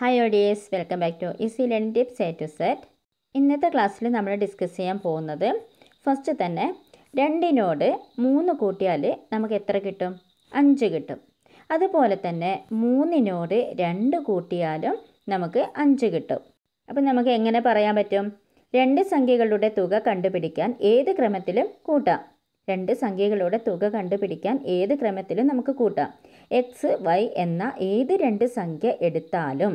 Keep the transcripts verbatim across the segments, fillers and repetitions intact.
Hi audience, welcome back to easy learning tips A to Z. ഇന്നത്തെ ക്ലാസ്സിൽ നമ്മൾ discuss ചെയ്യാൻ പോകുന്നത് ഫസ്റ്റ് തന്നെ രണ്ടിനോട് മൂന്ന് കൂട്ടിയാൽ നമുക്ക് എത്ര കിട്ടും? അഞ്ച് കിട്ടും. അതുപോലെ തന്നെ മൂന്നിനോട് രണ്ട് കൂട്ടിയാലും നമുക്ക് അഞ്ച് കിട്ടും. അപ്പം നമുക്ക് എങ്ങനെ പറയാൻ പറ്റും? രണ്ട് സംഖ്യകളുടെ തുക കണ്ടുപിടിക്കാൻ ഏത് ക്രമത്തിലും കൂട്ടാം. രണ്ട് സംഖ്യകളുടെ തുക കണ്ടുപിടിക്കാൻ ഏത് ക്രമത്തിലും നമുക്ക് കൂട്ടാം. എക്സ് വൈ എന്ന ഏത് രണ്ട് സംഖ്യ എടുത്താലും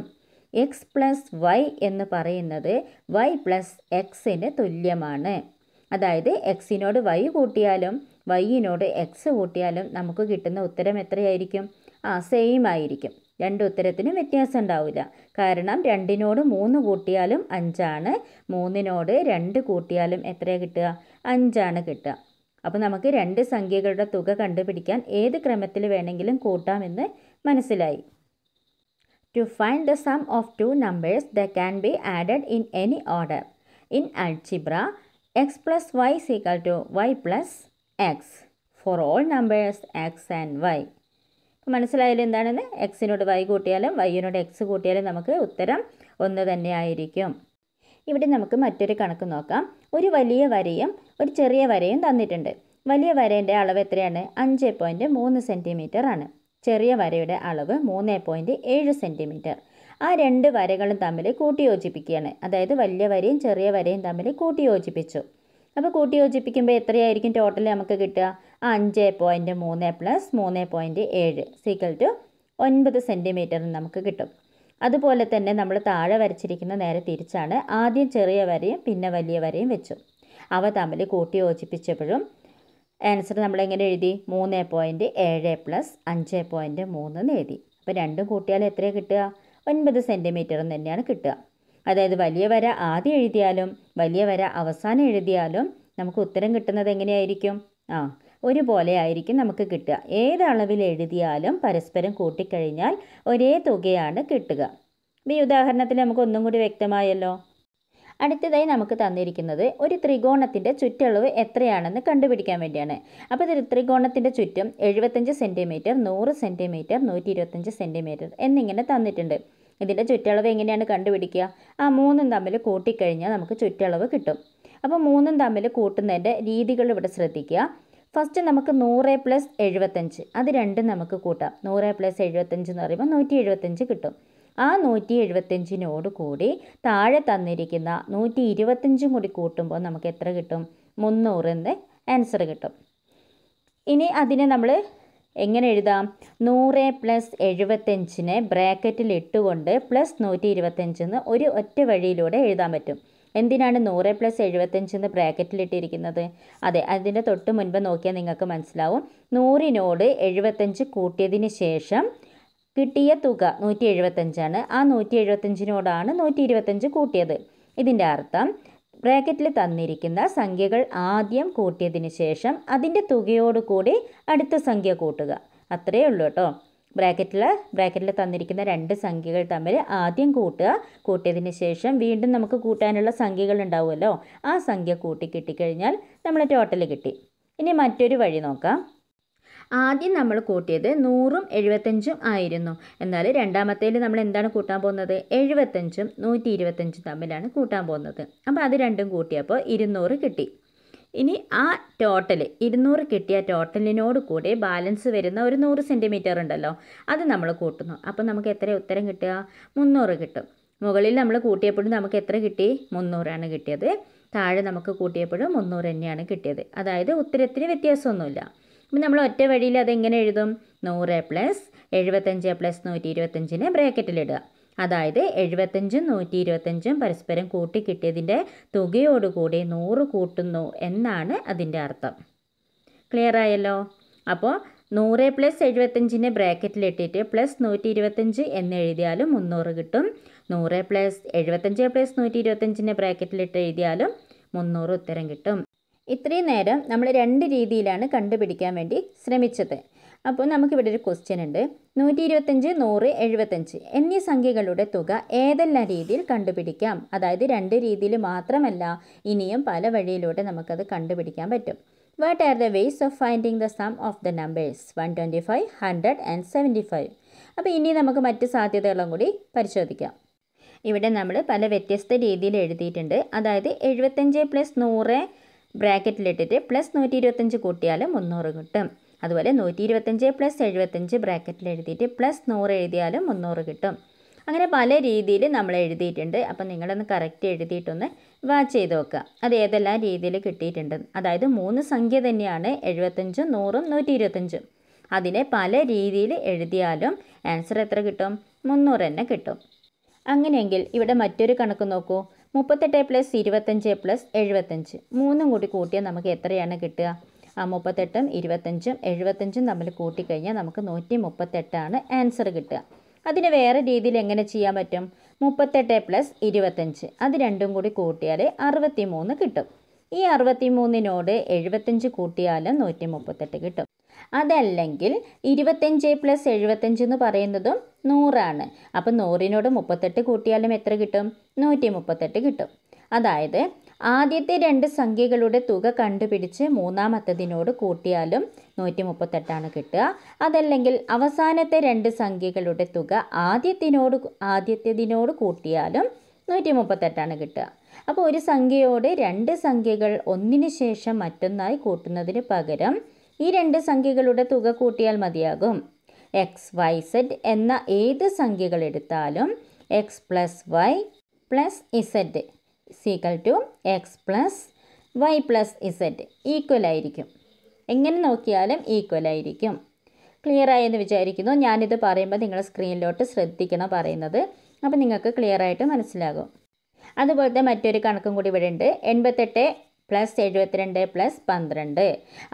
എക്സ് പ്ലസ് വൈ എന്ന് പറയുന്നത് വൈ പ്ലസ് എക്സിന് തുല്യമാണ്. അതായത് എക്സിനോട് വൈ കൂട്ടിയാലും വൈയിനോട് എക്സ് കൂട്ടിയാലും നമുക്ക് കിട്ടുന്ന ഉത്തരം എത്രയായിരിക്കും? ആ സെയിം ആയിരിക്കും. രണ്ട് ഉത്തരത്തിനും വ്യത്യാസം ഉണ്ടാവില്ല. കാരണം രണ്ടിനോട് മൂന്ന് കൂട്ടിയാലും അഞ്ചാണ്, മൂന്നിനോട് രണ്ട് കൂട്ടിയാലും എത്രയാണ് കിട്ടുക? അഞ്ചാണ് കിട്ടുക. അപ്പോൾ നമുക്ക് രണ്ട് സംഖ്യകളുടെ തുക കണ്ടുപിടിക്കാൻ ഏത് ക്രമത്തിൽ വേണമെങ്കിലും കൂട്ടാമെന്ന് മനസ്സിലായി. To find the sum of two numbers the can be added in any order. In algebra x plus y is equal to y plus x for all numbers x and y. അപ്പോൾ മനസ്സിലായാലും എന്താണെന്ന്? എക്സിനോട് Y കൂട്ടിയാലും വൈയിനോട് X കൂട്ടിയാലും നമുക്ക് ഉത്തരം ഒന്ന് തന്നെയായിരിക്കും. ഇവിടെ നമുക്ക് മറ്റൊരു കണക്ക് നോക്കാം. ഒരു വലിയ വരയും ഒരു ചെറിയ വരയും തന്നിട്ടുണ്ട്. വലിയ വരേൻ്റെ അളവ് എത്രയാണ്? അഞ്ച് പോയിൻറ്റ് മൂന്ന് സെൻറ്റിമീറ്റർ ആണ്. ചെറിയ വരയുടെ അളവ് മൂന്ന് പോയിൻറ്റ് ഏഴ് സെൻറ്റിമീറ്റർ. ആ രണ്ട് വരകളും തമ്മിൽ കൂട്ടി യോജിപ്പിക്കുകയാണ്. അതായത് വലിയ വരയും ചെറിയ വരയും തമ്മിൽ കൂട്ടി യോജിപ്പിച്ചു. അപ്പോൾ കൂട്ടി യോജിപ്പിക്കുമ്പോൾ എത്രയായിരിക്കും ടോട്ടൽ നമുക്ക് കിട്ടുക? ആ അഞ്ച് പോയിൻറ്റ് മൂന്ന് പ്ലസ് മൂന്ന് പോയിൻറ്റ് ഏഴ് സീക്വൽ ടു ഒൻപത് സെൻറ്റിമീറ്റർ നമുക്ക് കിട്ടും. അതുപോലെ തന്നെ നമ്മൾ താഴെ വരച്ചിരിക്കുന്ന നേരെ തിരിച്ചാണ്. ആദ്യം ചെറിയ വരയും പിന്നെ വലിയ വരയും വെച്ചു. അവ തമ്മിൽ കൂട്ടി യോജിപ്പിച്ചപ്പോഴും ആൻസർ നമ്മളെങ്ങനെ എഴുതി? മൂന്ന് പോയിൻറ്റ് ഏഴ് പ്ലസ് അഞ്ച് പോയിൻറ്റ് മൂന്ന് എന്ന് എഴുതി. അപ്പോൾ രണ്ടും കൂട്ടിയാൽ എത്രയാണ് കിട്ടുക? ഒൻപത് സെൻറ്റിമീറ്റർ തന്നെയാണ് കിട്ടുക. അതായത് വലിയ വര ആദ്യം എഴുതിയാലും വലിയ വര അവസാനം എഴുതിയാലും നമുക്ക് ഉത്തരം കിട്ടുന്നത് എങ്ങനെയായിരിക്കും? ആ ഒരുപോലെ ആയിരിക്കും നമുക്ക് കിട്ടുക. ഏത് അളവിൽ എഴുതിയാലും പരസ്പരം കൂട്ടിക്കഴിഞ്ഞാൽ ഒരേ തുകയാണ് കിട്ടുക. ഈ ഉദാഹരണത്തിൽ നമുക്ക് ഒന്നും കൂടി വ്യക്തമായല്ലോ. അടുത്തതായി നമുക്ക് തന്നിരിക്കുന്നത് ഒരു ത്രികോണത്തിൻ്റെ ചുറ്റളവ് എത്രയാണെന്ന് കണ്ടുപിടിക്കാൻ വേണ്ടിയാണ്. അപ്പോൾ ഒരു ത്രികോണത്തിൻ്റെ ചുറ്റും എഴുപത്തഞ്ച് സെൻറ്റിമീറ്റർ, നൂറ് സെൻറ്റിമീറ്റർ, നൂറ്റി ഇരുപത്തഞ്ച് സെൻറ്റിമീറ്റർ എന്നിങ്ങനെ തന്നിട്ടുണ്ട്. ഇതിൻ്റെ ചുറ്റളവ് എങ്ങനെയാണ് കണ്ടുപിടിക്കുക? ആ മൂന്നും തമ്മിൽ കൂട്ടിക്കഴിഞ്ഞാൽ നമുക്ക് ചുറ്റളവ് കിട്ടും. അപ്പോൾ മൂന്നും തമ്മിൽ കൂട്ടുന്നതിൻ്റെ രീതികൾ ഇവിടെ ശ്രദ്ധിക്കുക. ഫസ്റ്റ് നമുക്ക് നൂറ് പ്ലസ് എഴുപത്തഞ്ച്, അത് രണ്ടും നമുക്ക് കൂട്ടാം. നൂറ് പ്ലസ് എഴുപത്തഞ്ച് എന്ന് പറയുമ്പോൾ നൂറ്റി എഴുപത്തഞ്ച് കിട്ടും. ആ നൂറ്റി എഴുപത്തഞ്ചിനോട് കൂടി താഴെ തന്നിരിക്കുന്ന നൂറ്റി ഇരുപത്തഞ്ചും കൂടി കൂട്ടുമ്പോൾ നമുക്ക് എത്ര കിട്ടും? മുന്നൂറ് എന്ന് ആൻസർ കിട്ടും. ഇനി അതിനെ നമ്മൾ എങ്ങനെ എഴുതാം? നൂറ് പ്ലസ് എഴുപത്തഞ്ചിനെ ബ്രാക്കറ്റിലിട്ടുകൊണ്ട് പ്ലസ് നൂറ്റി ഇരുപത്തഞ്ചെന്ന് ഒരു ഒറ്റ വഴിയിലൂടെ എഴുതാൻ പറ്റും. എന്തിനാണ് നൂറ് പ്ലസ് എഴുപത്തഞ്ച് എന്ന് ബ്രാക്കറ്റിലിട്ടിരിക്കുന്നത്? അതെ, അതിൻ്റെ തൊട്ട് മുൻപ് നോക്കിയാൽ നിങ്ങൾക്ക് മനസ്സിലാവും. നൂറിനോട് എഴുപത്തഞ്ച് കൂട്ടിയതിന് ശേഷം കിട്ടിയ തുക നൂറ്റി എഴുപത്തഞ്ചാണ്. ആ നൂറ്റി എഴുപത്തഞ്ചിനോടാണ് നൂറ്റി ഇരുപത്തഞ്ച് കൂട്ടിയത്. ഇതിൻ്റെ അർത്ഥം ബ്രാക്കറ്റിൽ തന്നിരിക്കുന്ന സംഖ്യകൾ ആദ്യം കൂട്ടിയതിന് ശേഷം അതിൻ്റെ തുകയോടുകൂടി അടുത്ത സംഖ്യ കൂട്ടുക. അത്രയേ ഉള്ളൂ കേട്ടോ. ബ്രാക്കറ്റിൽ ബ്രാക്കറ്റിൽ തന്നിരിക്കുന്ന രണ്ട് സംഖ്യകൾ തമ്മിൽ ആദ്യം കൂട്ടുക. കൂട്ടിയതിന് ശേഷം വീണ്ടും നമുക്ക് കൂട്ടാനുള്ള സംഖ്യകൾ ഉണ്ടാവുമല്ലോ. ആ സംഖ്യ കൂട്ടി കിട്ടിക്കഴിഞ്ഞാൽ നമ്മൾ ടോട്ടൽ കിട്ടി. ഇനി മറ്റൊരു വഴി നോക്കാം. ആദ്യം നമ്മൾ കൂട്ടിയത് നൂറും എഴുപത്തഞ്ചും ആയിരുന്നു. എന്നാൽ രണ്ടാമത്തേൽ നമ്മൾ എന്താണ് കൂട്ടാൻ പോകുന്നത്? എഴുപത്തഞ്ചും നൂറ്റി ഇരുപത്തഞ്ചും തമ്മിലാണ് കൂട്ടാൻ പോകുന്നത്. അപ്പോൾ അത് രണ്ടും കൂട്ടിയപ്പോൾ ഇരുന്നൂറ് കിട്ടി. ഇനി ആ ടോട്ടൽ ഇരുന്നൂറ് കിട്ടിയ ടോട്ടലിനോട് കൂടി ബാലൻസ് വരുന്ന ഒരു നൂറ് സെൻറ്റിമീറ്റർ ഉണ്ടല്ലോ, അത് നമ്മൾ കൂട്ടുന്നു. അപ്പോൾ നമുക്ക് എത്ര ഉത്തരം കിട്ടുക? മുന്നൂറ് കിട്ടും. മുകളിൽ നമ്മൾ കൂട്ടിയപ്പോഴും നമുക്ക് എത്ര കിട്ടി? മുന്നൂറാണ് കിട്ടിയത്. താഴെ നമുക്ക് കൂട്ടിയപ്പോഴും മുന്നൂറ് തന്നെയാണ് കിട്ടിയത്. അതായത് ഉത്തരത്തിന് വ്യത്യാസമൊന്നുമില്ല. അപ്പം നമ്മൾ ഒറ്റ വഴിയിൽ അതെങ്ങനെ എഴുതും? നൂറ് പ്ലസ് എഴുപത്തഞ്ച് പ്ലസ് നൂറ്റി ഇരുപത്തഞ്ചിനെ ബ്രാക്കറ്റിലിടുക. അതായത് എഴുപത്തഞ്ചും നൂറ്റി ഇരുപത്തഞ്ചും പരസ്പരം കൂട്ടിക്കിട്ടിയതിൻ്റെ തുകയോടുകൂടി നൂറ് കൂട്ടുന്നു എന്നാണ് അതിൻ്റെ അർത്ഥം. ക്ലിയർ ആയല്ലോ? അപ്പോൾ നൂറ് പ്ലസ് എഴുപത്തഞ്ചിനെ ബ്രാക്കറ്റിലിട്ടിട്ട് പ്ലസ് നൂറ്റി ഇരുപത്തഞ്ച് എന്നെഴുതിയാലും മുന്നൂറ് കിട്ടും. നൂറ് പ്ലസ് എഴുപത്തഞ്ച് പ്ലസ് നൂറ്റി ഇരുപത്തഞ്ചിനെ ബ്രാക്കറ്റിലിട്ട് എഴുതിയാലും മുന്നൂറ് ഉത്തരം കിട്ടും. ഇത്രയും നേരം നമ്മൾ രണ്ട് രീതിയിലാണ് കണ്ടുപിടിക്കാൻ വേണ്ടി ശ്രമിച്ചത്. അപ്പോൾ നമുക്കിവിടെ ഒരു ക്വസ്റ്റ്യൻ ഉണ്ട്. നൂറ്റി ഇരുപത്തഞ്ച്, നൂറ്, എഴുപത്തഞ്ച് എന്നീ സംഖ്യകളുടെ തുക ഏതെല്ലാം രീതിയിൽ കണ്ടുപിടിക്കാം? അതായത് രണ്ട് രീതിയിൽ മാത്രമല്ല, ഇനിയും പല വഴിയിലൂടെ നമുക്കത് കണ്ടുപിടിക്കാൻ പറ്റും. What are the ways of finding the sum of the numbers one twenty five, hundred and seventy five. അപ്പോൾ ഇനി നമുക്ക് മറ്റു സാധ്യതകളും കൂടി പരിശോധിക്കാം. ഇവിടെ നമ്മൾ പല വ്യത്യസ്ത രീതിയിൽ എഴുതിയിട്ടുണ്ട്. അതായത് എഴുപത്തഞ്ച് പ്ലസ് നൂറ് ബ്രാക്കറ്റിലിട്ടിട്ട് പ്ലസ് നൂറ്റി ഇരുപത്തഞ്ച് കൂട്ടിയാൽ മുന്നൂറ് കിട്ടും. അതുപോലെ നൂറ്റി ഇരുപത്തഞ്ച് പ്ലസ് എഴുപത്തഞ്ച് ബ്രാക്കറ്റിൽ എഴുതിയിട്ട് പ്ലസ് നൂറ് എഴുതിയാലും മുന്നൂറ് കിട്ടും. അങ്ങനെ പല രീതിയിൽ നമ്മൾ എഴുതിയിട്ടുണ്ട്. അപ്പം നിങ്ങളൊന്ന് കറക്റ്റ് എഴുതിയിട്ടൊന്ന് വാച്ച് ചെയ്ത് നോക്കുക, അത് ഏതെല്ലാം രീതിയിൽ കിട്ടിയിട്ടുണ്ട്. അതായത് മൂന്ന് സംഖ്യ തന്നെയാണ് എഴുപത്തഞ്ചും നൂറും നൂറ്റി ഇരുപത്തഞ്ചും. അതിനെ പല രീതിയിൽ എഴുതിയാലും ആൻസർ എത്ര കിട്ടും? മുന്നൂറ് തന്നെ കിട്ടും. അങ്ങനെയെങ്കിൽ ഇവിടെ മറ്റൊരു കണക്ക് നോക്കൂ. മുപ്പത്തെട്ട് പ്ലസ് ഇരുപത്തഞ്ച് പ്ലസ് എഴുപത്തഞ്ച്, മൂന്നും കൂടി കൂട്ടിയാൽ നമുക്ക് എത്രയാണ് കിട്ടുക? ആ മുപ്പത്തെട്ടും ഇരുപത്തഞ്ചും എഴുപത്തഞ്ചും തമ്മിൽ കൂട്ടിക്കഴിഞ്ഞാൽ നമുക്ക് നൂറ്റി മുപ്പത്തെട്ടാണ് ആൻസർ കിട്ടുക. അതിന് വേറെ രീതിയിൽ എങ്ങനെ ചെയ്യാൻ പറ്റും? മുപ്പത്തെട്ട് പ്ലസ് ഇരുപത്തഞ്ച് അത് രണ്ടും കൂടി കൂട്ടിയാൽ അറുപത്തി മൂന്ന് കിട്ടും. ഈ അറുപത്തി മൂന്നിനോട് എഴുപത്തഞ്ച് കൂട്ടിയാലും നൂറ്റി മുപ്പത്തെട്ട് കിട്ടും. അതല്ലെങ്കിൽ ഇരുപത്തഞ്ച് പ്ലസ് എഴുപത്തഞ്ച് എന്ന് പറയുന്നതും നൂറാണ്. അപ്പം നൂറിനോട് മുപ്പത്തെട്ട് കൂട്ടിയാലും എത്ര കിട്ടും? നൂറ്റി മുപ്പത്തെട്ട് കിട്ടും. അതായത് ആദ്യത്തെ രണ്ട് സംഖ്യകളുടെ തുക കണ്ടുപിടിച്ച് മൂന്നാമത്തതിനോട് കൂട്ടിയാലും നൂറ്റി മുപ്പത്തെട്ടാണ് കിട്ടുക. അതല്ലെങ്കിൽ അവസാനത്തെ രണ്ട് സംഖ്യകളുടെ തുക ആദ്യത്തിനോട് ആദ്യത്തേതിനോട് കൂട്ടിയാലും നൂറ്റി മുപ്പത്തെട്ടാണ് കിട്ടുക. അപ്പോൾ ഒരു സംഖ്യയോട് രണ്ട് സംഖ്യകൾ ഒന്നിന് ശേഷം മറ്റൊന്നായി കൂട്ടുന്നതിന് പകരം ഈ രണ്ട് സംഖ്യകളുടെ തുക കൂട്ടിയാൽ മതിയാകും. എക്സ് വൈ സെഡ് എന്ന ഏത് സംഖ്യകൾ എടുത്താലും x plus y plus z is equal to x plus y plus z equal ആയിരിക്കും. എങ്ങനെ നോക്കിയാലും ഈക്വൽ ആയിരിക്കും. ക്ലിയർ ആയെന്ന് വിചാരിക്കുന്നു. ഞാനിത് പറയുമ്പോൾ നിങ്ങൾ സ്ക്രീനിലോട്ട് ശ്രദ്ധിക്കണം പറയുന്നത്, അപ്പോൾ നിങ്ങൾക്ക് ക്ലിയർ ആയിട്ട് മനസ്സിലാകും. അതുപോലത്തെ മറ്റൊരു കണക്കും കൂടി ഇവിടെ ഉണ്ട്. എൺപത്തെട്ട് പ്ലസ് എഴുപത്തിരണ്ട് പ്ലസ് പന്ത്രണ്ട്,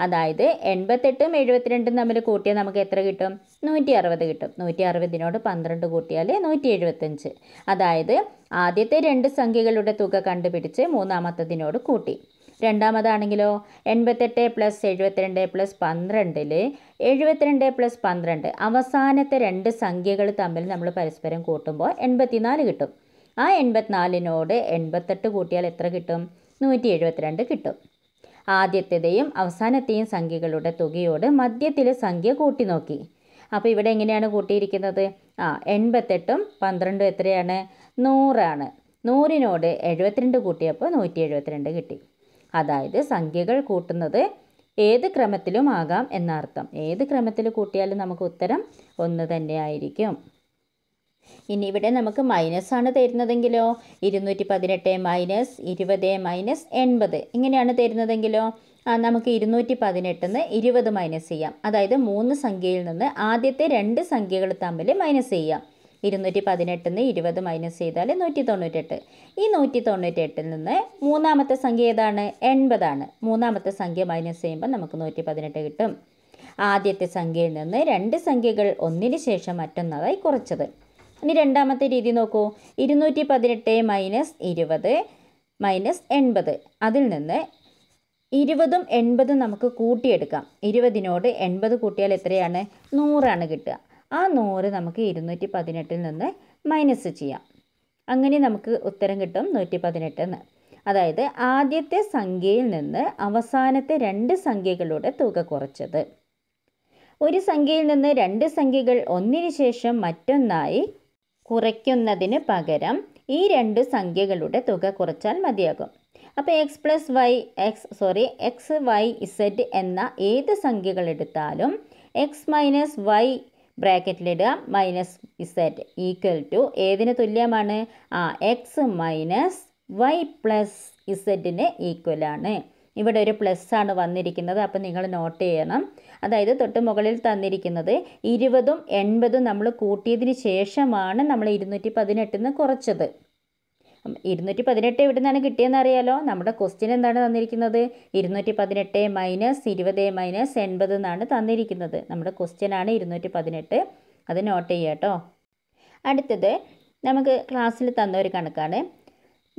അതായത് എൺപത്തെട്ടും എഴുപത്തിരണ്ടും തമ്മിൽ കൂട്ടിയാൽ നമുക്ക് എത്ര കിട്ടും? നൂറ്റി അറുപത് കിട്ടും. നൂറ്റി അറുപതിനോട് പന്ത്രണ്ട് കൂട്ടിയാൽ നൂറ്റി എഴുപത്തഞ്ച്. അതായത് ആദ്യത്തെ രണ്ട് സംഖ്യകളുടെ തുക കണ്ടുപിടിച്ച് മൂന്നാമത്തതിനോട് കൂട്ടി. രണ്ടാമതാണെങ്കിലോ എൺപത്തെട്ട് പ്ലസ് എഴുപത്തിരണ്ട് പ്ലസ് പന്ത്രണ്ടിൽ എഴുപത്തിരണ്ട് പ്ലസ് പന്ത്രണ്ട് അവസാനത്തെ രണ്ട് സംഖ്യകൾ തമ്മിൽ നമ്മൾ പരസ്പരം കൂട്ടുമ്പോൾ എൺപത്തിനാല് കിട്ടും. ആ എൺപത്തിനാലിനോട് എൺപത്തെട്ട് കൂട്ടിയാൽ എത്ര കിട്ടും? നൂറ്റി എഴുപത്തിരണ്ട് കിട്ടും. ആദ്യത്തേയും അവസാനത്തെയും സംഖ്യകളുടെ തുകയോട് മധ്യത്തിലെ സംഖ്യ കൂട്ടി നോക്കി. അപ്പോൾ ഇവിടെ എങ്ങനെയാണ് കൂട്ടിയിരിക്കുന്നത്? ആ എൺപത്തെട്ടും പന്ത്രണ്ടും എത്രയാണ്? നൂറാണ്. നൂറിനോട് എഴുപത്തിരണ്ട് കൂട്ടിയപ്പോൾ നൂറ്റി എഴുപത്തിരണ്ട് കിട്ടി. അതായത് സംഖ്യകൾ കൂട്ടുന്നത് ഏത് ക്രമത്തിലും ആകാം എന്നർത്ഥം. ഏത് ക്രമത്തിൽ കൂട്ടിയാലും നമുക്ക് ഉത്തരം ഒന്ന് തന്നെയായിരിക്കും. ഇനി ഇവിടെ നമുക്ക് മൈനസ് ആണ് തരുന്നതെങ്കിലോ ഇരുന്നൂറ്റി പതിനെട്ട് മൈനസ് ഇരുപത് മൈനസ് എൺപത് ഇങ്ങനെയാണ് തരുന്നതെങ്കിലോ നമുക്ക് ഇരുന്നൂറ്റി പതിനെട്ടിന്ന് ഇരുപത് മൈനസ് ചെയ്യാം. അതായത് മൂന്ന് സംഖ്യയിൽ നിന്ന് ആദ്യത്തെ രണ്ട് സംഖ്യകൾ തമ്മിൽ മൈനസ് ചെയ്യാം. ഇരുന്നൂറ്റി പതിനെട്ടിന്ന് ഇരുപത് മൈനസ് ചെയ്താൽ നൂറ്റി തൊണ്ണൂറ്റെട്ട്. ഈ നൂറ്റി തൊണ്ണൂറ്റെട്ടിൽ നിന്ന് മൂന്നാമത്തെ സംഖ്യ ഏതാണ്? എൺപതാണ്. മൂന്നാമത്തെ സംഖ്യ മൈനസ് ചെയ്യുമ്പോൾ നമുക്ക് നൂറ്റി പതിനെട്ട് കിട്ടും. ആദ്യത്തെ സംഖ്യയിൽ നിന്ന് രണ്ട് സംഖ്യകൾ ഒന്നിന് ശേഷം മറ്റൊന്നായി കുറച്ചത്. ഇനി രണ്ടാമത്തെ രീതി നോക്കൂ. ഇരുന്നൂറ്റി പതിനെട്ട് മൈനസ് ഇരുപത് മൈനസ് എൺപത്, അതിൽ നിന്ന് ഇരുപതും എൺപതും നമുക്ക് കൂട്ടിയെടുക്കാം. ഇരുപതിനോട് എൺപത് കൂട്ടിയാൽ എത്രയാണ്? നൂറാണ് കിട്ടുക. ആ നൂറ് നമുക്ക് ഇരുന്നൂറ്റി പതിനെട്ടിൽ നിന്ന് മൈനസ് ചെയ്യാം. അങ്ങനെ നമുക്ക് ഉത്തരം കിട്ടും നൂറ്റി പതിനെട്ട് എന്ന്. അതായത് ആദ്യത്തെ സംഖ്യയിൽ നിന്ന് അവസാനത്തെ രണ്ട് സംഖ്യകളുടെ തുക കുറച്ചത്. ഒരു സംഖ്യയിൽ നിന്ന് രണ്ട് സംഖ്യകൾ ഒന്നിന് ശേഷം മറ്റൊന്നായി കുറയ്ക്കുന്നതിന് പകരം ഈ രണ്ട് സംഖ്യകളുടെ തുക കുറച്ചാൽ മതിയാകും. അപ്പോൾ x plus y x sorry x y z എന്ന ഏത് സംഖ്യകൾ എടുത്താലും എക്സ് മൈനസ് വൈ ബ്രാക്കറ്റിലിടുക മൈനസ് ഇസെഡ് ഈക്വൽ ടു ഏതിന് തുല്യമാണ്? ആ എക്സ് മൈനസ് വൈ പ്ലസ് ഇസെഡിന് ഈക്വലാണ്. ഇവിടെ ഒരു പ്ലസ് ആണ് വന്നിരിക്കുന്നത്, അപ്പം നിങ്ങൾ നോട്ട് ചെയ്യണം. അതായത് തൊട്ട് മുകളിൽ തന്നിരിക്കുന്നത് ഇരുപതും എൺപതും നമ്മൾ കൂട്ടിയതിന് ശേഷമാണ് നമ്മൾ ഇരുന്നൂറ്റി പതിനെട്ടിൽ നിന്ന് കുറച്ചത്. ഇരുന്നൂറ്റി പതിനെട്ട് എവിടെ നിന്നാണ് കിട്ടിയെന്ന് അറിയാലോ. നമ്മുടെ ക്വസ്റ്റ്യൻ എന്താണ് തന്നിരിക്കുന്നത്? ഇരുന്നൂറ്റി പതിനെട്ട് മൈനസ് ഇരുപത് മൈനസ് എൺപത് എന്നാണ് തന്നിരിക്കുന്നത്. നമ്മുടെ ക്വസ്റ്റ്യനാണ് ഇരുന്നൂറ്റി പതിനെട്ട്. അത് നോട്ട് ചെയ്യുക കേട്ടോ. അടുത്തത് നമുക്ക് ക്ലാസ്സിൽ തന്ന ഒരു കണക്കാണ്.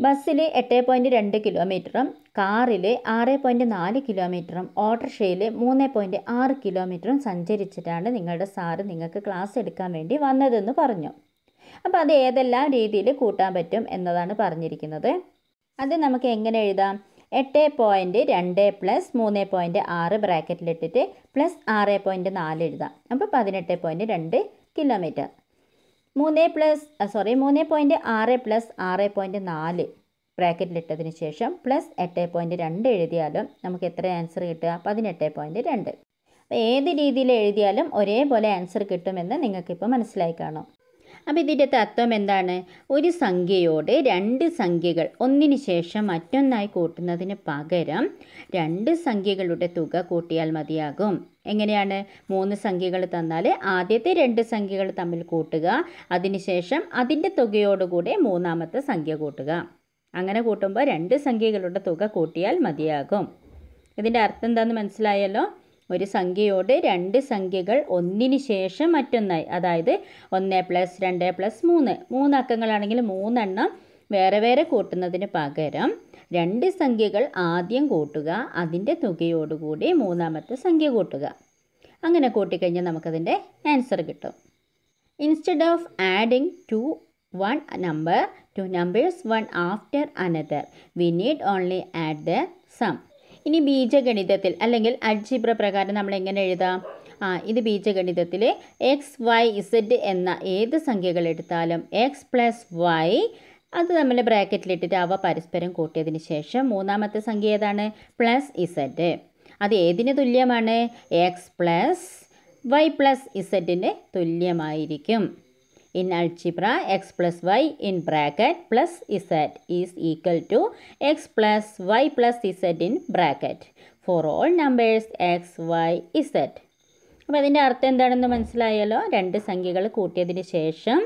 ബസ്സിൽ എട്ട് പോയിൻറ്റ് രണ്ട് കിലോമീറ്ററും കാറിൽ ആറ് പോയിൻറ്റ് നാല് കിലോമീറ്ററും ഓട്ടോറിക്ഷയിൽ മൂന്ന് പോയിൻറ്റ് ആറ് കിലോമീറ്ററും സഞ്ചരിച്ചിട്ടാണ് നിങ്ങളുടെ സാറ് നിങ്ങൾക്ക് ക്ലാസ് എടുക്കാൻ വേണ്ടി വന്നതെന്ന് പറഞ്ഞു. അപ്പോൾ അത് ഏതെല്ലാം രീതിയിൽ കൂട്ടാൻ പറ്റും എന്നതാണ് പറഞ്ഞിരിക്കുന്നത്. അത് നമുക്ക് എങ്ങനെ എഴുതാം? എട്ട് പോയിൻറ്റ് രണ്ട് പ്ലസ് മൂന്ന് പോയിൻറ്റ് ആറ് ബ്രാക്കറ്റിലിട്ടിട്ട് പ്ലസ് ആറ് പോയിൻറ്റ് നാല് എഴുതാം. അപ്പോൾ പതിനെട്ട് പോയിൻറ്റ് രണ്ട് കിലോമീറ്റർ. മൂന്ന് പ്ലസ് സോറി മൂന്ന് പോയിൻറ്റ് ആറ് പ്ലസ് ആറ് പോയിൻറ്റ് നാല് ബ്രാക്കറ്റിലിട്ടതിന് ശേഷം പ്ലസ് എട്ട് പോയിൻറ്റ് രണ്ട് എഴുതിയാലും നമുക്ക് എത്ര ആൻസർ കിട്ടുക? പതിനെട്ട് പോയിൻറ്റ് രണ്ട്. അപ്പോൾ ഏത് രീതിയിൽ എഴുതിയാലും ഒരേപോലെ ആൻസർ കിട്ടുമെന്ന് നിങ്ങൾക്കിപ്പോൾ മനസ്സിലായി കാണും. അപ്പോൾ ഇതിൻ്റെ തത്വം എന്താണ്? ഒരു സംഖ്യയോട് രണ്ട് സംഖ്യകൾ ഒന്നിന് ശേഷം മറ്റൊന്നായി കൂട്ടുന്നതിന് പകരം രണ്ട് സംഖ്യകളുടെ തുക കൂട്ടിയാൽ മതിയാകും. എങ്ങനെയാണ്? മൂന്ന് സംഖ്യകൾ തന്നാൽ ആദ്യത്തെ രണ്ട് സംഖ്യകൾ തമ്മിൽ കൂട്ടുക, അതിനുശേഷം അതിൻ്റെ തുകയോടുകൂടെ മൂന്നാമത്തെ സംഖ്യ കൂട്ടുക. അങ്ങനെ കൂട്ടുമ്പോൾ രണ്ട് സംഖ്യകളുടെ തുക കൂട്ടിയാൽ മതിയാകും. ഇതിൻ്റെ അർത്ഥം എന്താണെന്ന് മനസ്സിലായല്ലോ? ഒരു സംഖ്യയോട് രണ്ട് സംഖ്യകൾ ഒന്നിന് ശേഷം മറ്റൊന്നായി, അതായത് ഒന്ന് പ്ലസ് രണ്ട് പ്ലസ് മൂന്ന്, മൂന്ന് അക്കങ്ങളാണെങ്കിൽ മൂന്നെണ്ണം വേറെ വേറെ കൂട്ടുന്നതിന് പകരം രണ്ട് സംഖ്യകൾ ആദ്യം കൂട്ടുക, അതിൻ്റെ തുകയോടുകൂടി മൂന്നാമത്തെ സംഖ്യ കൂട്ടുക. അങ്ങനെ കൂട്ടിക്കഴിഞ്ഞാൽ നമുക്കതിൻ്റെ ആൻസർ കിട്ടും. Instead of adding to one number two numbers one after another we need only add the sum. ഇനി ബീജഗണിതത്തിൽ അല്ലെങ്കിൽ അൽജിബ്ര പ്രകാരം നമ്മൾ എങ്ങനെ എഴുതാം? ആ ഇത് ബീജഗണിതത്തിൽ എക്സ് വൈ ഇസഡ് എന്ന ഏത് സംഖ്യകൾ എടുത്താലും എക്സ് പ്ലസ് വൈ അത് നമ്മൾ ബ്രാക്കറ്റിലിട്ടിട്ട് അവ പരസ്പരം കൂട്ടിയതിന് ശേഷം മൂന്നാമത്തെ സംഖ്യ ഏതാണ്? Plus z. അത് ഏതിന് തുല്യമാണ്? എക്സ് പ്ലസ് വൈ പ്ലസ് ഇസഡിന് തുല്യമായിരിക്കും. In algebra x plus y in bracket plus z is equal to x plus y plus z in bracket for all numbers x y z. അപ്പോൾ അതിൻ്റെ അർത്ഥം എന്താണെന്ന് മനസ്സിലായല്ലോ? രണ്ട് സംഖ്യകൾ കൂട്ടിയതിന് ശേഷം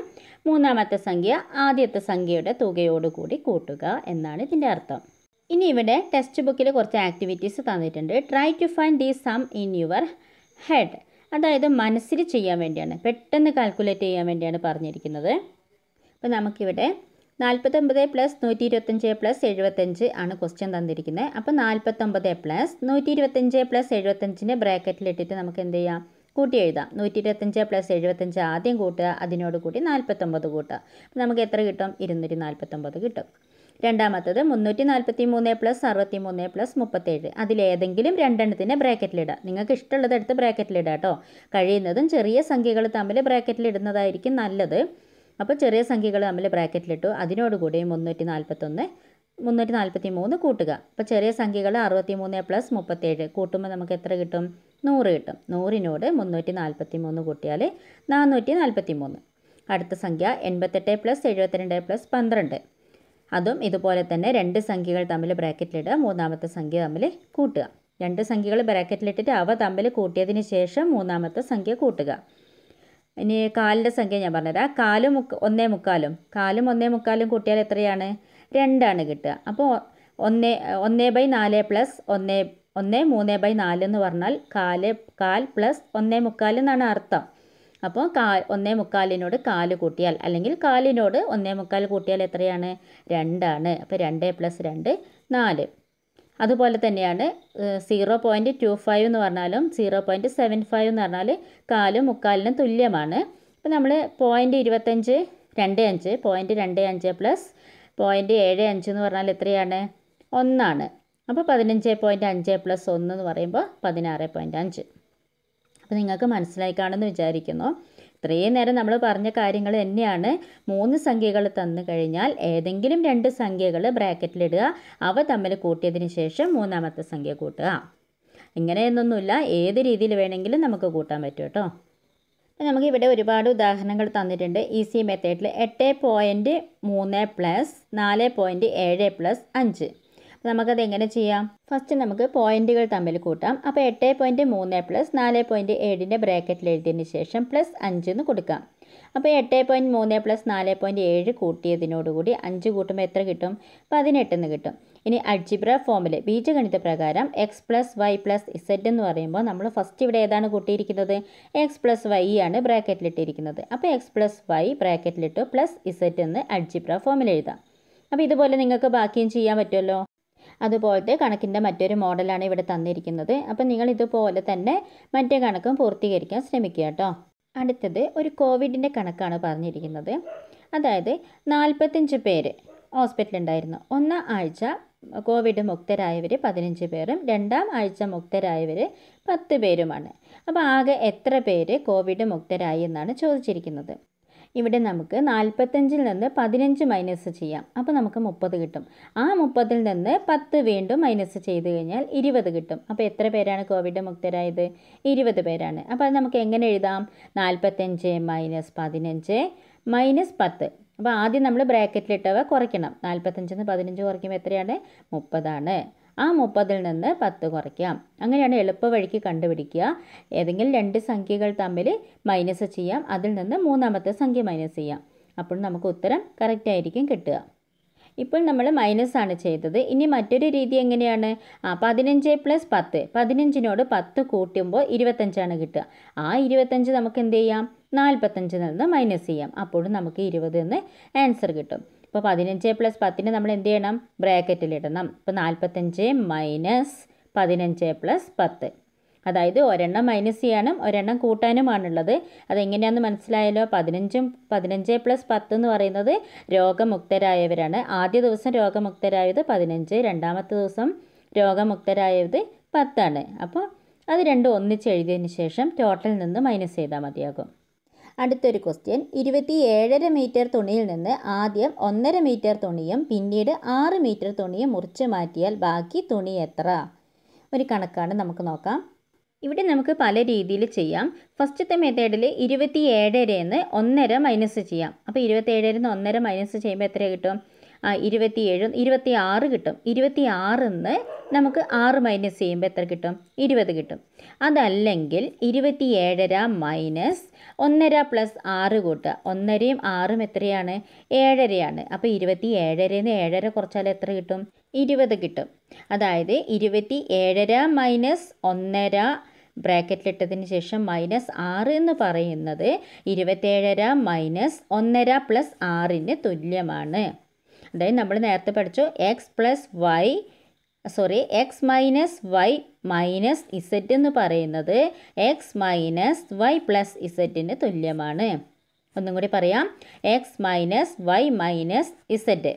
മൂന്നാമത്തെ സംഖ്യ ആദ്യത്തെ സംഖ്യയുടെ തുകയോടുകൂടി കൂട്ടുക എന്നാണ് ഇതിൻ്റെ അർത്ഥം. ഇനി ഇവിടെ ടെക്സ്റ്റ് ബുക്കിൽ കുറച്ച് ആക്ടിവിറ്റീസ് തന്നിട്ടുണ്ട്. Try to find the sum in your head, അതായത് മനസ്സിൽ ചെയ്യാൻ വേണ്ടിയാണ്, പെട്ടെന്ന് കാൽക്കുലേറ്റ് ചെയ്യാൻ വേണ്ടിയാണ് പറഞ്ഞിരിക്കുന്നത്. അപ്പോൾ നമുക്കിവിടെ നാൽപ്പത്തൊമ്പത് പ്ലസ് നൂറ്റി ഇരുപത്തഞ്ച് പ്ലസ് എഴുപത്തഞ്ച് ആണ് ക്വസ്റ്റ്യൻ തന്നിരിക്കുന്നത്. അപ്പോൾ നാൽപ്പത്തൊമ്പത് പ്ലസ് നൂറ്റി ഇരുപത്തഞ്ച് പ്ലസ് എഴുപത്തഞ്ചിൻ്റെ ബ്രാക്കറ്റിലിട്ടിട്ട് നമുക്ക് എന്ത് ചെയ്യാം? കൂട്ടി എഴുതാം. നൂറ്റി ഇരുപത്തഞ്ച് പ്ലസ് എഴുപത്തഞ്ച് ആദ്യം കൂട്ടുക, അതിനോട് കൂടി നാൽപ്പത്തൊമ്പത് കൂട്ടുക. അപ്പോൾ നമുക്ക് എത്ര കിട്ടും? ഇരുന്നൂറ്റി നാൽപ്പത്തൊമ്പത് കിട്ടും. രണ്ടാമത്തത് മുന്നൂറ്റി നാൽപ്പത്തി മൂന്ന് പ്ലസ് അറുപത്തി മൂന്ന് പ്ലസ് മുപ്പത്തേഴ്, അതിലേതെങ്കിലും രണ്ടെണ്ണത്തിന് ബ്രാക്കറ്റിലിടുക. നിങ്ങൾക്ക് ഇഷ്ടമുള്ളത് എടുത്ത് ബ്രാക്കറ്റിലിടുക കേട്ടോ. കഴിയുന്നതും ചെറിയ സംഖ്യകൾ തമ്മിൽ ബ്രാക്കറ്റിലിടുന്നതായിരിക്കും നല്ലത്. അപ്പോൾ ചെറിയ സംഖ്യകൾ തമ്മിൽ ബ്രാക്കറ്റിലിട്ടു, അതിനോടുകൂടി മുന്നൂറ്റി നാൽപ്പത്തൊന്ന് മുന്നൂറ്റി നാൽപ്പത്തി മൂന്ന് കൂട്ടുക. അപ്പോൾ ചെറിയ സംഖ്യകൾ അറുപത്തി മൂന്ന് പ്ലസ് മുപ്പത്തേഴ് കൂട്ടുമ്പോൾ നമുക്ക് എത്ര കിട്ടും? നൂറ് കിട്ടും. നൂറിനോട് മുന്നൂറ്റി നാൽപ്പത്തി മൂന്ന് കൂട്ടിയാൽ നാനൂറ്റി നാൽപ്പത്തി മൂന്ന്. അടുത്ത സംഖ്യ എൺപത്തെട്ട് പ്ലസ് എഴുപത്തിരണ്ട് പ്ലസ് പന്ത്രണ്ട്, അതും ഇതുപോലെ തന്നെ രണ്ട് സംഖ്യകൾ തമ്മിൽ ബ്രാക്കറ്റിലിടുക, മൂന്നാമത്തെ സംഖ്യ തമ്മിൽ കൂട്ടുക. രണ്ട് സംഖ്യകൾ ബ്രാക്കറ്റിലിട്ടിട്ട് അവ തമ്മിൽ കൂട്ടിയതിന് ശേഷം മൂന്നാമത്തെ സംഖ്യ കൂട്ടുക. ഇനി കാലിൻ്റെ സംഖ്യ ഞാൻ പറഞ്ഞുതരാം. കാലും ഒന്നേ മുക്കാലും കാലും ഒന്നേ മുക്കാലും കൂട്ടിയാൽ എത്രയാണ്? രണ്ടാണ് കിട്ടുക. അപ്പോൾ ഒന്ന് ഒന്ന് ബൈ നാല് പ്ലസ് ഒന്ന് ഒന്ന് മൂന്ന് ബൈ നാല് എന്ന് പറഞ്ഞാൽ കാല് കാൽ പ്ലസ് ഒന്നേ മുക്കാൽ എന്നാണ് അർത്ഥം. അപ്പോൾ കാ ഒന്നേ മുക്കാലിനോട് കാല് കൂട്ടിയാൽ അല്ലെങ്കിൽ കാലിനോട് ഒന്നേ മുക്കാൽ കൂട്ടിയാൽ എത്രയാണ്? രണ്ടാണ്. അപ്പോൾ രണ്ട് പ്ലസ് രണ്ട് നാല്. അതുപോലെ തന്നെയാണ് സീറോ പോയിൻറ്റ് ടു ഫൈവ് എന്ന് പറഞ്ഞാലും സീറോ പോയിൻറ്റ് സെവൻ ഫൈവ് എന്ന് പറഞ്ഞാൽ കാലും മുക്കാലിനും തുല്യമാണ്. അപ്പോൾ നമ്മൾ പോയിൻറ്റ് ഇരുപത്തഞ്ച് രണ്ട് അഞ്ച് പോയിൻറ്റ് രണ്ട് അഞ്ച് പ്ലസ് പോയിൻറ്റ് ഏഴ് അഞ്ച് എന്ന് പറഞ്ഞാൽ എത്രയാണ്? ഒന്നാണ്. അപ്പോൾ പതിനഞ്ച് പോയിൻറ്റ് അഞ്ച് പ്ലസ് ഒന്ന് എന്ന് പറയുമ്പോൾ പതിനാറ് പോയിൻറ്റ് അഞ്ച്. അപ്പോൾ നിങ്ങൾക്ക് മനസ്സിലായി കാണുമെന്ന് വിചാരിക്കുന്നു. ഇത്രയും നേരം നമ്മൾ പറഞ്ഞ കാര്യങ്ങൾ തന്നെയാണ്. മൂന്ന് സംഖ്യകൾ തന്നു കഴിഞ്ഞാൽ ഏതെങ്കിലും രണ്ട് സംഖ്യകൾ ബ്രാക്കറ്റിലിടുക, അവ തമ്മിൽ കൂട്ടിയതിന് ശേഷം മൂന്നാമത്തെ സംഖ്യ കൂട്ടുക. ഇങ്ങനെയൊന്നുമില്ല, ഏത് രീതിയിൽ വേണമെങ്കിലും നമുക്ക് കൂട്ടാൻ പറ്റും കേട്ടോ. അപ്പോൾ നമുക്കിവിടെ ഒരുപാട് ഉദാഹരണങ്ങൾ തന്നിട്ടുണ്ട്. ഈസി മെത്തേഡിൽ എട്ട് പോയിൻറ്റ് മൂന്ന് പ്ലസ് നാല് പോയിൻറ്റ് ഏഴ് പ്ലസ് അഞ്ച്, നമുക്കത് എങ്ങനെ ചെയ്യാം? ഫസ്റ്റ് നമുക്ക് പോയിൻറ്റുകൾ തമ്മിൽ കൂട്ടാം. അപ്പോൾ എട്ട് പോയിൻറ്റ് മൂന്ന് പ്ലസ് നാല് പോയിൻറ്റ് ഏഴിൻ്റെ ബ്രാക്കറ്റിൽ എഴുതിയതിന് ശേഷം പ്ലസ് അഞ്ച് എന്ന് കൊടുക്കാം. അപ്പോൾ എട്ട് പോയിൻറ്റ് മൂന്ന് പ്ലസ് നാല് പോയിൻറ്റ് ഏഴ് കൂട്ടിയതിനോടുകൂടി അഞ്ച് കൂട്ടുമ്പോൾ എത്ര കിട്ടും? പതിനെട്ടെന്ന് കിട്ടും. ഇനി അൽജിബ്ര ഫോമിൽ ബീജഗണിത പ്രകാരം x plus y plus z എന്ന് പറയുമ്പോൾ നമ്മൾ ഫസ്റ്റ് ഇവിടെ ഏതാണ് കൂട്ടിയിരിക്കുന്നത്? എക്സ് പ്ലസ് വൈ ആണ് ബ്രാക്കറ്റിലിട്ടിരിക്കുന്നത്. അപ്പോൾ എക്സ് പ്ലസ് വൈ ബ്രാക്കറ്റിലിട്ടു പ്ലസ് ഇസഡ് എന്ന് അൽജിബ്ര ഫോമിൽ എഴുതാം. അപ്പോൾ ഇതുപോലെ നിങ്ങൾക്ക് ബാക്കിയും ചെയ്യാൻ പറ്റുമല്ലോ. അതുപോലത്തെ കണക്കിൻ്റെ മറ്റൊരു മോഡലാണ് ഇവിടെ തന്നിരിക്കുന്നത്. അപ്പം നിങ്ങൾ ഇതുപോലെ തന്നെ മറ്റേ കണക്കും പൂർത്തീകരിക്കാൻ ശ്രമിക്കുക കേട്ടോ. അടുത്തത് ഒരു കോവിഡിൻ്റെ കണക്കാണ് പറഞ്ഞിരിക്കുന്നത്. അതായത് നാൽപ്പത്തഞ്ച് പേര് ഹോസ്പിറ്റലുണ്ടായിരുന്നു. ഒന്നാം ആഴ്ച കോവിഡ് മുക്തരായവർ പതിനഞ്ച് പേരും രണ്ടാം ആഴ്ച മുക്തരായവർ പത്ത് പേരുമാണ്. അപ്പോൾ ആകെ എത്ര പേര് കോവിഡ് മുക്തരായി എന്നാണ് ചോദിച്ചിരിക്കുന്നത്. ഇവിടെ നമുക്ക് നാൽപ്പത്തഞ്ചിൽ നിന്ന് പതിനഞ്ച് മൈനസ് ചെയ്യാം. അപ്പോൾ നമുക്ക് മുപ്പത് കിട്ടും. ആ മുപ്പതിൽ നിന്ന് പത്ത് വീണ്ടും മൈനസ് ചെയ്ത് കഴിഞ്ഞാൽ ഇരുപത് കിട്ടും. അപ്പോൾ എത്ര പേരാണ് കോവിഡ് മുക്തരായത്? ഇരുപത് പേരാണ്. അപ്പോൾ അത് നമുക്ക് എങ്ങനെ എഴുതാം? നാൽപ്പത്തഞ്ച് മൈനസ് പതിനഞ്ച് മൈനസ് പത്ത്. അപ്പോൾ ആദ്യം നമ്മൾ ബ്രാക്കറ്റിലിട്ടവ കുറയ്ക്കണം. നാൽപ്പത്തഞ്ചിൽ നിന്ന് പതിനഞ്ച് കുറയ്ക്കുമ്പോൾ എത്രയാണ്? മുപ്പതാണ്. ആ മുപ്പതിൽ നിന്ന് പത്ത് കുറയ്ക്കാം. അങ്ങനെയാണ് എളുപ്പവഴിക്ക് കണ്ടുപിടിക്കുക. ഏതെങ്കിലും രണ്ട് സംഖ്യകൾ തമ്മിൽ മൈനസ് ചെയ്യാം, അതിൽ നിന്ന് മൂന്നാമത്തെ സംഖ്യ മൈനസ് ചെയ്യാം. അപ്പോൾ നമുക്ക് ഉത്തരം കറക്റ്റായിരിക്കും കിട്ടുക. ഇപ്പോൾ നമ്മൾ മൈനസാണ് ചെയ്തത്. ഇനി മറ്റൊരു രീതി എങ്ങനെയാണ്? ആ പതിനഞ്ച് പ്ലസ് പത്ത്, പതിനഞ്ചിനോട് പത്ത് കൂട്ടുമ്പോൾ ഇരുപത്തഞ്ചാണ് കിട്ടുക. ആ ഇരുപത്തഞ്ച് നമുക്ക് എന്ത് ചെയ്യാം? നാൽപ്പത്തഞ്ചിൽ നിന്ന് മൈനസ് ചെയ്യാം. അപ്പോഴും നമുക്ക് ഇരുപത് എന്ന് ആൻസർ കിട്ടും. അപ്പോൾ പതിനഞ്ച് പ്ലസ് പത്തിന് നമ്മൾ എന്ത് ചെയ്യണം? ബ്രാക്കറ്റിലിടണം. ഇപ്പോൾ നാൽപ്പത്തഞ്ച് മൈനസ് പതിനഞ്ച് പ്ലസ് പത്ത്, അതായത് ഒരെണ്ണം മൈനസ് ചെയ്യാനും ഒരെണ്ണം കൂട്ടാനുമാണുള്ളത്. അതെങ്ങനെയാണെന്ന് മനസ്സിലായല്ലോ. പതിനഞ്ചും പതിനഞ്ച് പ്ലസ് പത്ത് എന്ന് പറയുന്നത് രോഗമുക്തരായവരാണ്. ആദ്യ ദിവസം രോഗമുക്തരായത് പതിനഞ്ച്, രണ്ടാമത്തെ ദിവസം രോഗമുക്തരായത് പത്താണ്. അപ്പോൾ അത് രണ്ടും ഒന്നിച്ചെഴുതിയതിന് ശേഷം ടോട്ടൽ നിന്ന് മൈനസ് ചെയ്താൽ മതിയാകും. അടുത്തൊരു ക്വസ്റ്റ്യൻ. ഇരുപത്തി ഏഴര മീറ്റർ തുണിയിൽ നിന്ന് ആദ്യം ഒന്നര മീറ്റർ തുണിയും പിന്നീട് ആറ് മീറ്റർ തുണിയും മുറിച്ച് മാറ്റിയാൽ ബാക്കി തുണി എത്ര? ഒരു കണക്കാണ്, നമുക്ക് നോക്കാം. ഇവിടെ നമുക്ക് പല രീതിയിൽ ചെയ്യാം. ഫസ്റ്റത്തെ മെത്തേഡിൽ ഇരുപത്തി ഏഴരന്ന് ഒന്നര മൈനസ് ചെയ്യാം. അപ്പോൾ ഇരുപത്തി ഏഴരന്ന് ഒന്നര മൈനസ് ചെയ്യുമ്പോൾ എത്ര കിട്ടും? ആ ഇരുപത്തിയേഴും ഇരുപത്തി ആറ് കിട്ടും. ഇരുപത്തി ആറിന്ന് നമുക്ക് ആറ് മൈനസ് ചെയ്യുമ്പോൾ എത്ര കിട്ടും? ഇരുപത് കിട്ടും. അതല്ലെങ്കിൽ ഇരുപത്തി ഏഴര മൈനസ് ഒന്നര പ്ലസ് ആറ് കൂട്ടുക. ഒന്നരയും ആറും എത്രയാണ്? ഏഴരയാണ്. അപ്പോൾ ഇരുപത്തി ഏഴരന്ന് ഏഴര കുറച്ചാൽ എത്ര കിട്ടും? ഇരുപത് കിട്ടും. അതായത് ഇരുപത്തി ഏഴര മൈനസ് ഒന്നര ബ്രാക്കറ്റിലിട്ടതിന് ശേഷം മൈനസ് ആറ് എന്ന് പറയുന്നത് ഇരുപത്തേഴര മൈനസ് ഒന്നര പ്ലസ് ആറിന് തുല്യമാണ്. അതായത് നമ്മൾ നേരത്തെ പഠിച്ചു x plus y sorry x minus y minus z എന്ന് പറയുന്നത് എക്സ് മൈനസ് വൈ പ്ലസ് ഇസെറ്റിന് തുല്യമാണ്. ഒന്നും കൂടി പറയാം. X minus y minus z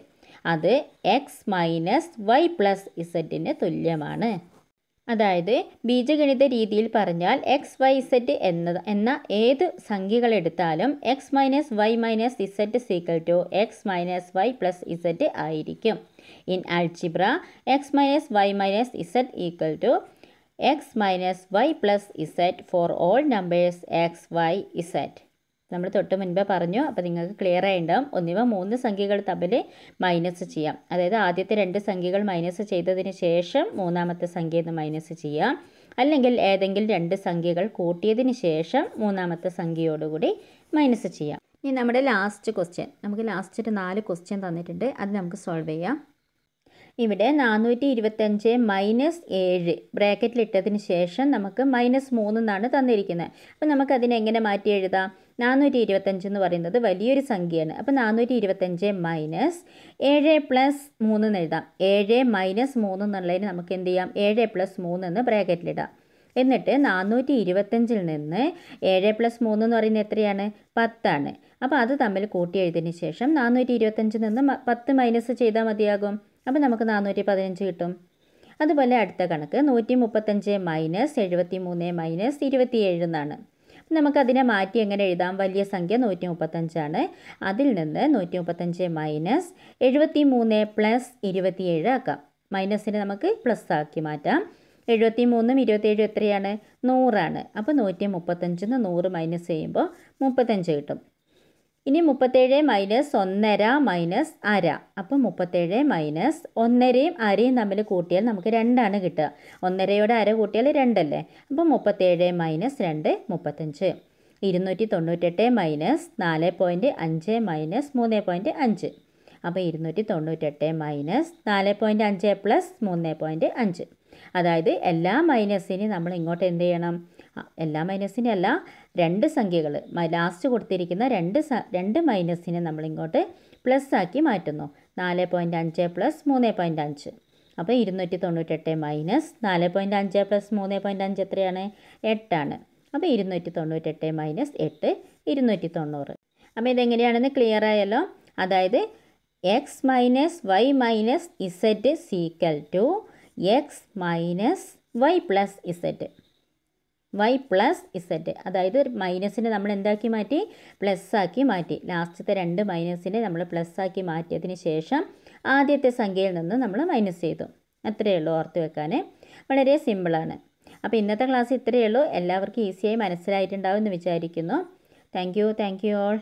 അത് എക്സ് മൈനസ് വൈ പ്ലസ് ഇസെറ്റിന് തുല്യമാണ്. അതായത് ബീജഗണിത രീതിയിൽ പറഞ്ഞാൽ എക്സ് വൈ ഇസെറ്റ് എന്നത് എന്ന ഏത് സംഖ്യകളെടുത്താലും x minus y minus z is equal to x minus y plus z ആയിരിക്കും. In algebra x minus y minus z equal to x minus y plus z for all numbers x y z. നമ്മൾ തൊട്ട് മുൻപേ പറഞ്ഞു. അപ്പോൾ നിങ്ങൾക്ക് clear ആയിട്ടുണ്ടാവും. ഒന്നിവ മൂന്ന് സംഖ്യകൾ തമ്മിൽ മൈനസ് ചെയ്യാം. അതായത് ആദ്യത്തെ രണ്ട് സംഖ്യകൾ മൈനസ് ചെയ്തതിന് ശേഷം മൂന്നാമത്തെ സംഖ്യയിൽ നിന്ന് മൈനസ് ചെയ്യാം. അല്ലെങ്കിൽ ഏതെങ്കിലും രണ്ട് സംഖ്യകൾ കൂട്ടിയതിന് ശേഷം മൂന്നാമത്തെ സംഖ്യയോടുകൂടി മൈനസ് ചെയ്യാം. ഇനി നമ്മുടെ ലാസ്റ്റ് ക്വസ്റ്റ്യൻ. നമുക്ക് ലാസ്റ്റ് ഒരു നാല് ക്വസ്റ്റ്യൻ തന്നിട്ടുണ്ട്. അത് നമുക്ക് സോൾവ് ചെയ്യാം. ഇവിടെ നാനൂറ്റി ഇരുപത്തഞ്ച് മൈനസ് ഏഴ് ബ്രാക്കറ്റിലിട്ടതിന് ശേഷം നമുക്ക് മൈനസ് മൂന്ന് എന്നാണ് തന്നിരിക്കുന്നത്. അപ്പോൾ നമുക്കതിനെങ്ങനെ മാറ്റി എഴുതാം? നാനൂറ്റി ഇരുപത്തഞ്ച് എന്ന് പറയുന്നത് വലിയൊരു സംഖ്യയാണ്. അപ്പോൾ നാനൂറ്റി ഇരുപത്തഞ്ച് മൈനസ് ഏഴ് പ്ലസ് മൂന്ന് എന്ന് എഴുതാം. ഏഴ് മൈനസ് മൂന്ന് എന്നുള്ളതിന് നമുക്ക് എന്ത് ചെയ്യാം? ഏഴ് പ്ലസ് മൂന്ന് എന്ന് ബ്രാക്കറ്റിലിടാം. എന്നിട്ട് നാനൂറ്റി ഇരുപത്തഞ്ചിൽ നിന്ന് ഏഴ് പ്ലസ് മൂന്ന് എന്ന് പറയുന്നത് എത്രയാണ്? പത്താണ്. അപ്പോൾ അത് തമ്മിൽ കൂട്ടി എഴുതിയതിന് ശേഷം നാനൂറ്റി ഇരുപത്തഞ്ചിൽ നിന്ന് പത്ത് മൈനസ് ചെയ്താൽ മതിയാകും. അപ്പോൾ നമുക്ക് നാനൂറ്റി പതിനഞ്ച് കിട്ടും. അതുപോലെ അടുത്ത കണക്ക് നൂറ്റി മുപ്പത്തഞ്ച് മൈനസ് എഴുപത്തി മൂന്ന് മൈനസ് ഇരുപത്തിയേഴ് എന്നാണ്. നമുക്കതിനെ മാറ്റി എങ്ങനെ എഴുതാം? വലിയ സംഖ്യ നൂറ്റി മുപ്പത്തഞ്ചാണ്. അതിൽ നിന്ന് നൂറ്റി മുപ്പത്തഞ്ച് മൈനസ് എഴുപത്തി മൂന്ന് പ്ലസ് ഇരുപത്തിയേഴ് ആക്കാം. മൈനസിനെ നമുക്ക് പ്ലസ് ആക്കി മാറ്റാം. എഴുപത്തി മൂന്നും ഇരുപത്തിയേഴും എത്രയാണ്? നൂറാണ്. അപ്പോൾ നൂറ്റി മുപ്പത്തഞ്ചിൽ നിന്ന് നൂറ് മൈനസ് ചെയ്യുമ്പോൾ മുപ്പത്തഞ്ച് കിട്ടും. ഇനി മുപ്പത്തേഴ് മൈനസ് ഒന്നര മൈനസ് അര. അപ്പോൾ മുപ്പത്തേഴ് മൈനസ് ഒന്നരയും അരയും തമ്മിൽ കൂട്ടിയാൽ നമുക്ക് രണ്ടാണ് കിട്ടുക. ഒന്നരയോടെ അര കൂട്ടിയാൽ രണ്ടല്ലേ. അപ്പോൾ മുപ്പത്തേഴ് മൈനസ് രണ്ട് മുപ്പത്തഞ്ച്. ഇരുന്നൂറ്റി തൊണ്ണൂറ്റെട്ട് മൈനസ് നാല് പോയിൻറ്റ് അഞ്ച് മൈനസ് മൂന്ന് പോയിൻറ്റ് അഞ്ച്. അപ്പോൾ ഇരുന്നൂറ്റി തൊണ്ണൂറ്റെട്ട് മൈനസ് നാല് പോയിൻറ്റ് അഞ്ച് പ്ലസ് മൂന്ന് പോയിൻറ്റ് അഞ്ച്. അതായത് എല്ലാ മൈനസിനും നമ്മൾ ഇങ്ങോട്ട് എന്ത് ചെയ്യണം? എല്ലാ മൈനസിനും അല്ല, രണ്ട് സംഖ്യകൾ ലാസ്റ്റ് കൊടുത്തിരിക്കുന്ന രണ്ട് രണ്ട് മൈനസിനെ നമ്മളിങ്ങോട്ട് പ്ലസ് ആക്കി മാറ്റുന്നു. നാല് പോയിൻറ്റ് അഞ്ച് പ്ലസ് മൂന്ന് പോയിൻറ്റ് അഞ്ച്. അപ്പോൾ ഇരുന്നൂറ്റി തൊണ്ണൂറ്റെട്ട് മൈനസ് നാല് പോയിൻറ്റ് അഞ്ച് പ്ലസ് മൂന്ന് പോയിൻറ്റ് അഞ്ച് എത്രയാണ്? എട്ടാണ്. അപ്പോൾ ഇരുന്നൂറ്റി തൊണ്ണൂറ്റെട്ട് മൈനസ് എട്ട് ഇരുന്നൂറ്റി തൊണ്ണൂറ്. അപ്പോൾ ഇതെങ്ങനെയാണെന്ന് ക്ലിയർ ആയല്ലോ. അതായത് x minus y minus z is equal to x minus y plus z. y plus z. അതായത് മൈനസിനെ നമ്മൾ എന്താക്കി മാറ്റി പ്ലസ് ആക്കി മാറ്റി. ലാസ്റ്റത്തെ രണ്ട് മൈനസിനെ നമ്മൾ പ്ലസ് ആക്കി മാറ്റിയതിന് ശേഷം ആദ്യത്തെ സംഖ്യയിൽ നിന്ന് നമ്മൾ മൈനസ് ചെയ്തു. അത്രയേ ഉള്ളൂ, ഓർത്ത് വെക്കാൻ വളരെ സിമ്പിളാണ്. അപ്പോൾ ഇന്നത്തെ ക്ലാസ് ഇത്രയേ ഉള്ളൂ. എല്ലാവർക്കും ഈസിയായി മനസ്സിലായിട്ടുണ്ടാവും എന്ന് വിചാരിക്കുന്നു. Thank you thank you all.